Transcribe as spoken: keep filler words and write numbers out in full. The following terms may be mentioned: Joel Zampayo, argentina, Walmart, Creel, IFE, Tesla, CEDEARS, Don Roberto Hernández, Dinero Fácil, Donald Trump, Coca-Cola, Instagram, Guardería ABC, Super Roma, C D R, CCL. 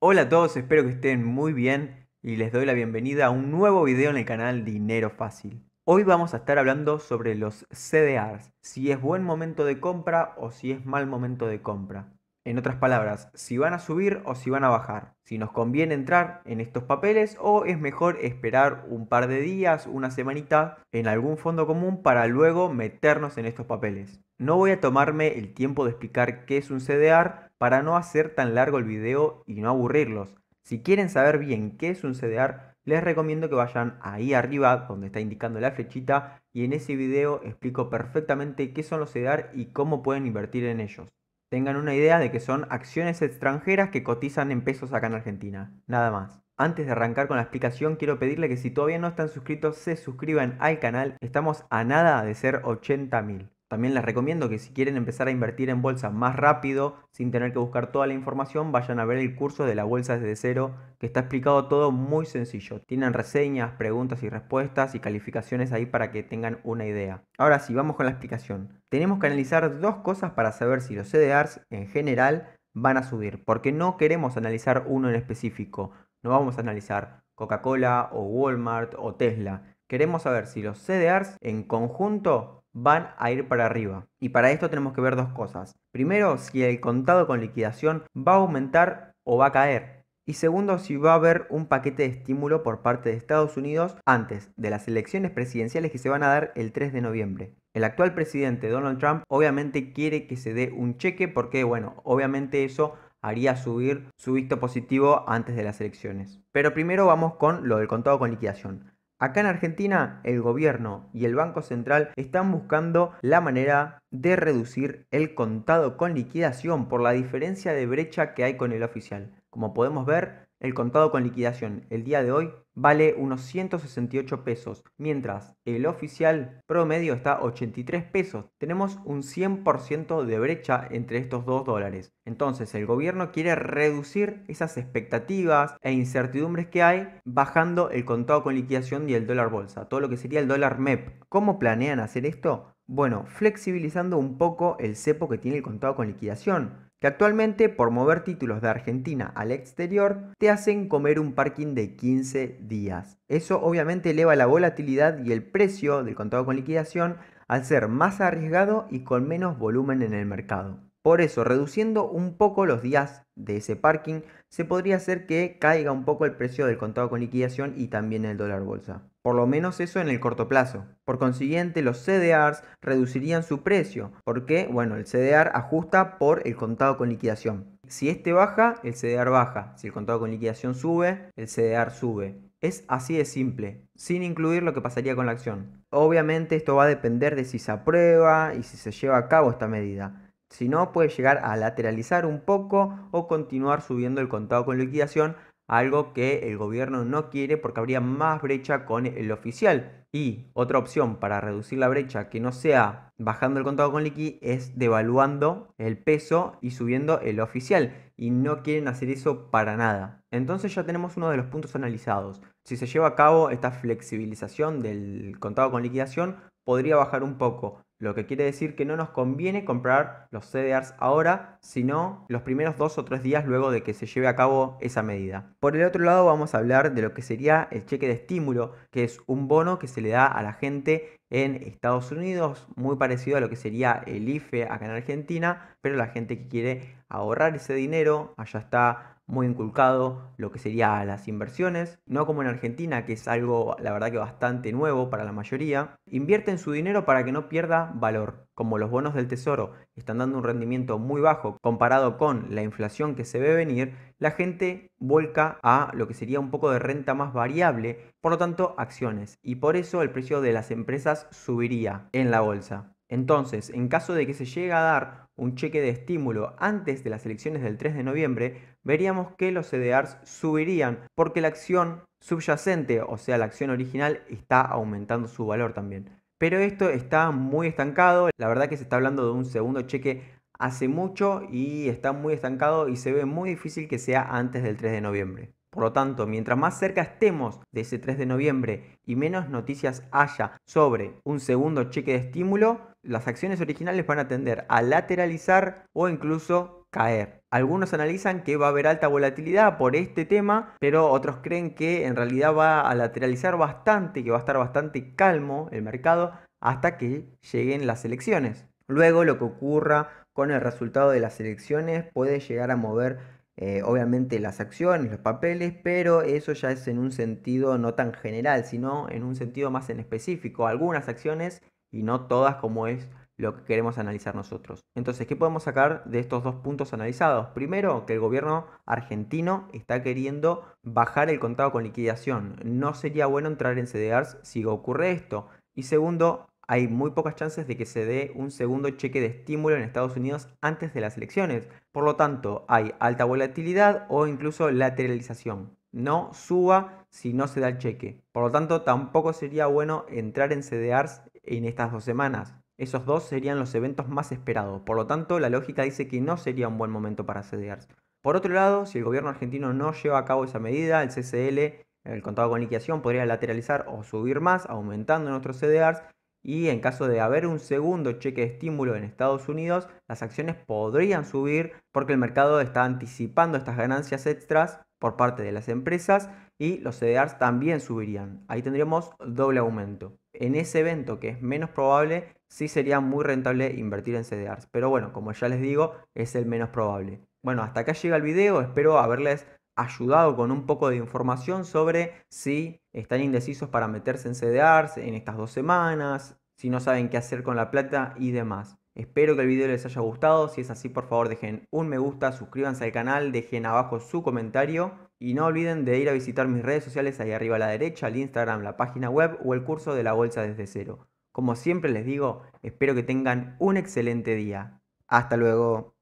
Hola a todos, espero que estén muy bien y les doy la bienvenida a un nuevo video en el canal Dinero Fácil. Hoy vamos a estar hablando sobre los C D Rs, si es buen momento de compra o si es mal momento de compra. En otras palabras, si van a subir o si van a bajar, si nos conviene entrar en estos papeles o es mejor esperar un par de días, una semanita en algún fondo común para luego meternos en estos papeles. No voy a tomarme el tiempo de explicar qué es un C D R para no hacer tan largo el video y no aburrirlos. Si quieren saber bien qué es un C D R, les recomiendo que vayan ahí arriba donde está indicando la flechita y en ese video explico perfectamente qué son los C D R y cómo pueden invertir en ellos. Tengan una idea de que son acciones extranjeras que cotizan en pesos acá en Argentina, nada más. Antes de arrancar con la explicación, quiero pedirle que si todavía no están suscritos, se suscriban al canal. Estamos a nada de ser ochenta mil. También les recomiendo que si quieren empezar a invertir en bolsa más rápido, sin tener que buscar toda la información, vayan a ver el curso de la bolsa desde cero, que está explicado todo muy sencillo. Tienen reseñas, preguntas y respuestas y calificaciones ahí para que tengan una idea. Ahora sí, vamos con la explicación. Tenemos que analizar dos cosas para saber si los C D Rs en general van a subir, porque no queremos analizar uno en específico. No vamos a analizar Coca-Cola o Walmart o Tesla. Queremos saber si los C D Rs en conjunto van a ir para arriba. Y para esto tenemos que ver dos cosas. Primero, si el contado con liquidación va a aumentar o va a caer. Y segundo, si va a haber un paquete de estímulo por parte de Estados Unidos antes de las elecciones presidenciales que se van a dar el tres de noviembre. El actual presidente Donald Trump obviamente quiere que se dé un cheque porque, bueno, obviamente eso haría subir su visto positivo antes de las elecciones. Pero primero vamos con lo del contado con liquidación. Acá en Argentina, el gobierno y el Banco Central están buscando la manera de reducir el contado con liquidación por la diferencia de brecha que hay con el oficial. Como podemos ver, el contado con liquidación el día de hoy vale unos ciento sesenta y ocho pesos, mientras el oficial promedio está ochenta y tres pesos. Tenemos un cien por ciento de brecha entre estos dos dólares. Entonces el gobierno quiere reducir esas expectativas e incertidumbres que hay bajando el contado con liquidación y el dólar bolsa, todo lo que sería el dólar M E P. ¿Cómo planean hacer esto? Bueno, flexibilizando un poco el cepo que tiene el contado con liquidación, que actualmente por mover títulos de Argentina al exterior te hacen comer un parking de quince días. Eso obviamente eleva la volatilidad y el precio del contado con liquidación al ser más arriesgado y con menos volumen en el mercado. Por eso, reduciendo un poco los días de ese parking, se podría hacer que caiga un poco el precio del contado con liquidación y también el dólar bolsa. Por lo menos eso en el corto plazo. Por consiguiente, los C D Rs reducirían su precio, porque, bueno, el C D R ajusta por el contado con liquidación. Si este baja, el C D R baja. Si el contado con liquidación sube, el C D R sube. Es así de simple, sin incluir lo que pasaría con la acción. Obviamente esto va a depender de si se aprueba y si se lleva a cabo esta medida. Si no, puede llegar a lateralizar un poco o continuar subiendo el contado con liquidación, algo que el gobierno no quiere porque habría más brecha con el oficial. Y otra opción para reducir la brecha que no sea bajando el contado con liqui es devaluando el peso y subiendo el oficial. Y no quieren hacer eso para nada. Entonces ya tenemos uno de los puntos analizados. Si se lleva a cabo esta flexibilización del contado con liquidación, podría bajar un poco. Lo que quiere decir que no nos conviene comprar los C D Rs ahora, sino los primeros dos o tres días luego de que se lleve a cabo esa medida. Por el otro lado vamos a hablar de lo que sería el cheque de estímulo, que es un bono que se le da a la gente en Estados Unidos, muy parecido a lo que sería el I F E acá en Argentina, pero la gente que quiere ahorrar ese dinero, allá está muy inculcado lo que sería las inversiones, no como en Argentina, que es algo la verdad que bastante nuevo para la mayoría. Invierten su dinero para que no pierda valor. Como los bonos del tesoro están dando un rendimiento muy bajo comparado con la inflación que se ve venir, la gente vuelca a lo que sería un poco de renta más variable, por lo tanto acciones, y por eso el precio de las empresas subiría en la bolsa. Entonces, en caso de que se llegue a dar un cheque de estímulo antes de las elecciones del tres de noviembre, veríamos que los C D Rs subirían porque la acción subyacente, o sea la acción original, está aumentando su valor también. Pero esto está muy estancado, la verdad que se está hablando de un segundo cheque hace mucho y está muy estancado y se ve muy difícil que sea antes del tres de noviembre. Por lo tanto, mientras más cerca estemos de ese tres de noviembre y menos noticias haya sobre un segundo cheque de estímulo, las acciones originales van a tender a lateralizar o incluso caer. Algunos analizan que va a haber alta volatilidad por este tema, pero otros creen que en realidad va a lateralizar bastante, que va a estar bastante calmo el mercado hasta que lleguen las elecciones. Luego, lo que ocurra con el resultado de las elecciones puede llegar a mover eh, obviamente las acciones, los papeles, pero eso ya es en un sentido no tan general, sino en un sentido más en específico. Algunas acciones y no todas, como es lo que queremos analizar nosotros. Entonces, ¿qué podemos sacar de estos dos puntos analizados? Primero, que el gobierno argentino está queriendo bajar el contado con liquidación. No sería bueno entrar en CEDEARS si ocurre esto. Y segundo, hay muy pocas chances de que se dé un segundo cheque de estímulo en Estados Unidos antes de las elecciones. Por lo tanto, hay alta volatilidad o incluso lateralización. No suba si no se da el cheque. Por lo tanto, tampoco sería bueno entrar en CEDEARS en estas dos semanas. Esos dos serían los eventos más esperados. Por lo tanto, la lógica dice que no sería un buen momento para CEDEARS. Por otro lado, si el gobierno argentino no lleva a cabo esa medida, el C C L, el contado con liquidación, podría lateralizar o subir más, aumentando nuestros CEDEARS. Y en caso de haber un segundo cheque de estímulo en Estados Unidos, las acciones podrían subir porque el mercado está anticipando estas ganancias extras por parte de las empresas y los CEDEARS también subirían. Ahí tendríamos doble aumento. En ese evento, que es menos probable, sí sería muy rentable invertir en CEDEARS. Pero bueno, como ya les digo, es el menos probable. Bueno, hasta acá llega el video. Espero haberles ayudado con un poco de información sobre si están indecisos para meterse en CEDEARS en estas dos semanas, si no saben qué hacer con la plata y demás. Espero que el video les haya gustado. Si es así, por favor dejen un me gusta, suscríbanse al canal, dejen abajo su comentario y no olviden de ir a visitar mis redes sociales ahí arriba a la derecha, el Instagram, la página web o el curso de la bolsa desde cero. Como siempre les digo, espero que tengan un excelente día. Hasta luego.